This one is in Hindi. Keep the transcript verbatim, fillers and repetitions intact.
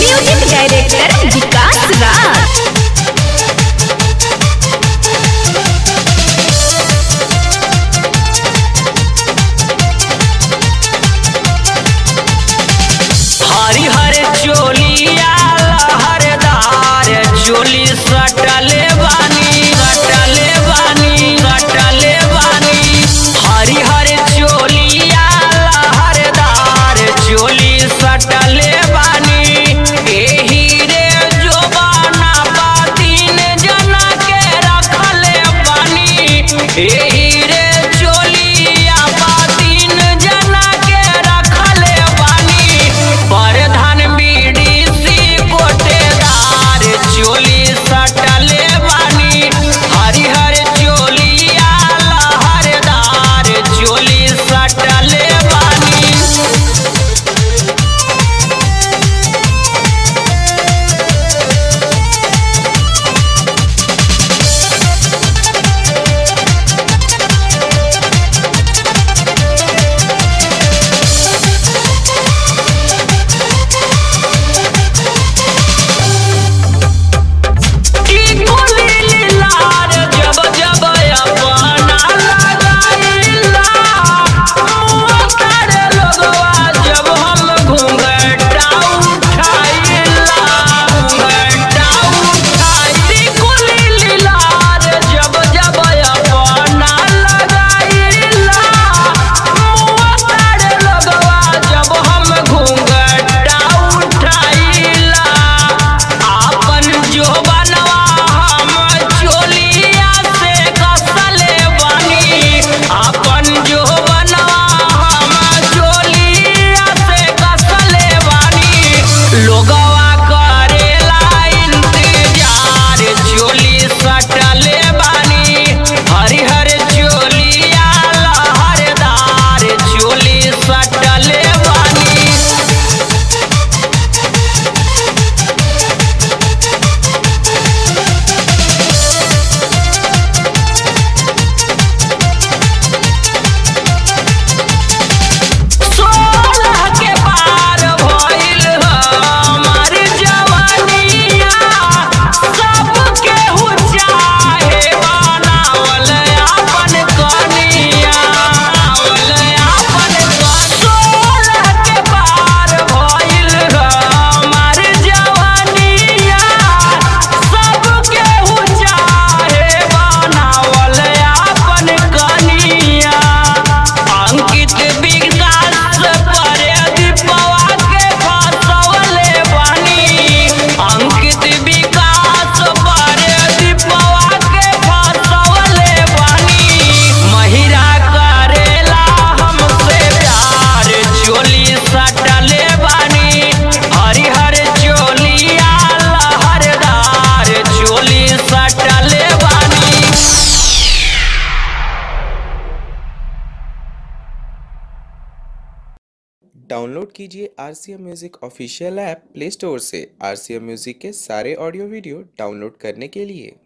Music director Vikas Raj. Download कीजिए RCM music official app play store से। आरसीएम म्यूजिक के सारे ऑडियो वीडियो डाउनलोड करने के लिए